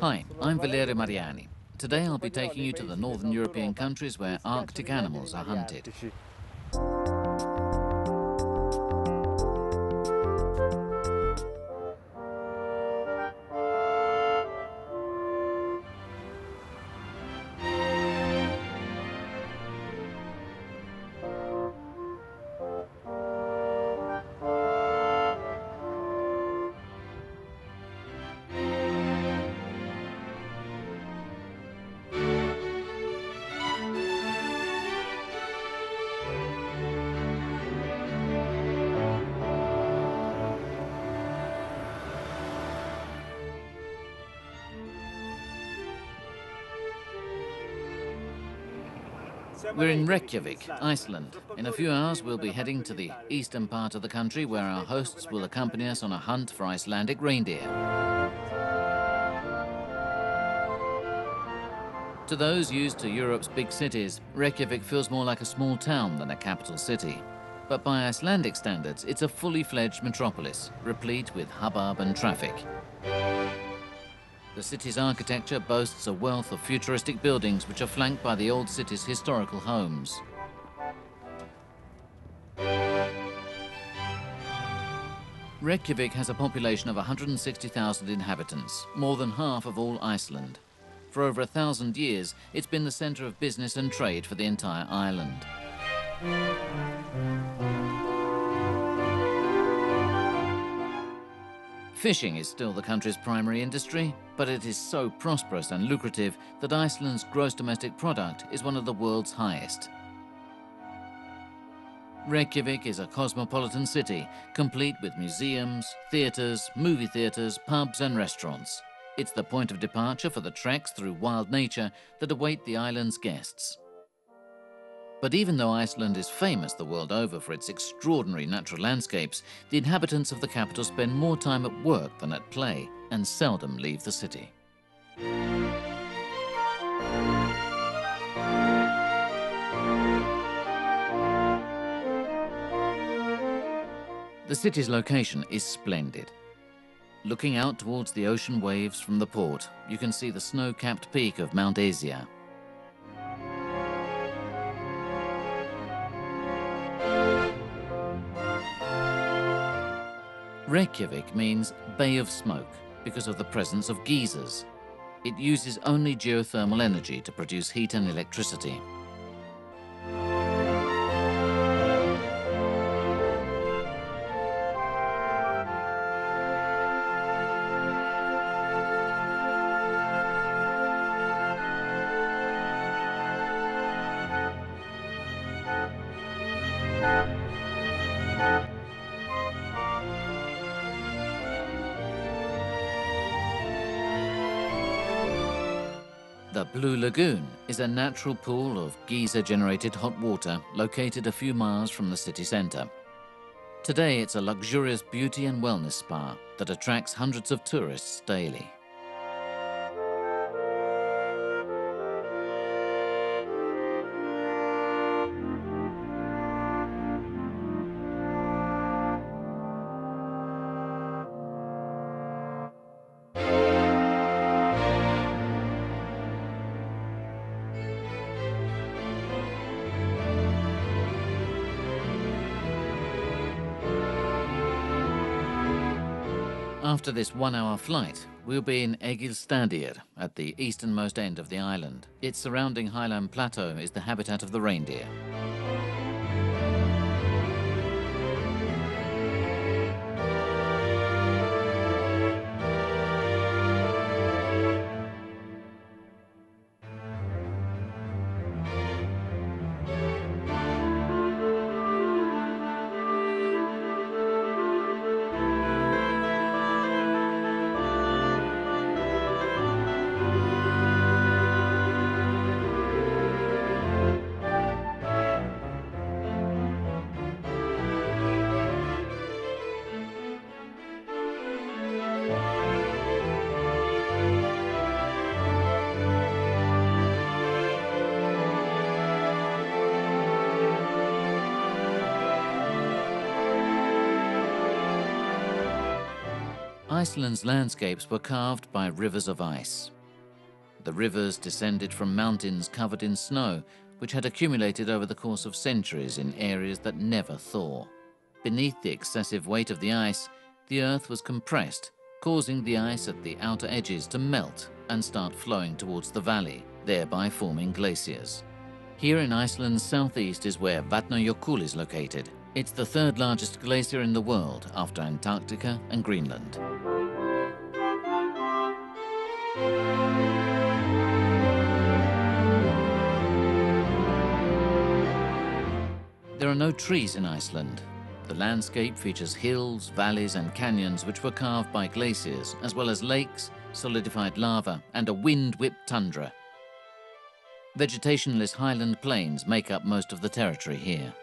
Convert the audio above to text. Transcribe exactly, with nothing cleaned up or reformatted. Hi, I'm Valerio Mariani. Today I'll be taking you to the northern European countries where Arctic animals are hunted. We're in Reykjavik, Iceland. In a few hours we'll be heading to the eastern part of the country where our hosts will accompany us on a hunt for Icelandic reindeer. To those used to Europe's big cities, Reykjavik feels more like a small town than a capital city. But by Icelandic standards, it's a fully fledged metropolis, replete with hubbub and traffic. The city's architecture boasts a wealth of futuristic buildings which are flanked by the old city's historical homes. Reykjavik has a population of one hundred sixty thousand inhabitants, more than half of all Iceland. For over a thousand years, it's been the centre of business and trade for the entire island. Fishing is still the country's primary industry, but it is so prosperous and lucrative that Iceland's gross domestic product is one of the world's highest. Reykjavik is a cosmopolitan city, complete with museums, theatres, movie theatres, pubs and restaurants. It's the point of departure for the treks through wild nature that await the island's guests. But even though Iceland is famous the world over for its extraordinary natural landscapes, the inhabitants of the capital spend more time at work than at play and seldom leave the city. The city's location is splendid. Looking out towards the ocean waves from the port, you can see the snow-capped peak of Mount Esja. Reykjavik means Bay of Smoke because of the presence of geysers. It uses only geothermal energy to produce heat and electricity. The Blue Lagoon is a natural pool of geyser-generated hot water located a few miles from the city centre. Today it's a luxurious beauty and wellness spa that attracts hundreds of tourists daily. After this one-hour flight, we'll be in Egilsstaðir, at the easternmost end of the island. Its surrounding highland plateau is the habitat of the reindeer. Iceland's landscapes were carved by rivers of ice. The rivers descended from mountains covered in snow, which had accumulated over the course of centuries in areas that never thaw. Beneath the excessive weight of the ice, the earth was compressed, causing the ice at the outer edges to melt and start flowing towards the valley, thereby forming glaciers. Here in Iceland's southeast is where Vatnajökull is located. It's the third largest glacier in the world after Antarctica and Greenland. There are no trees in Iceland. The landscape features hills, valleys and canyons which were carved by glaciers, as well as lakes, solidified lava and a wind-whipped tundra. Vegetationless highland plains make up most of the territory here.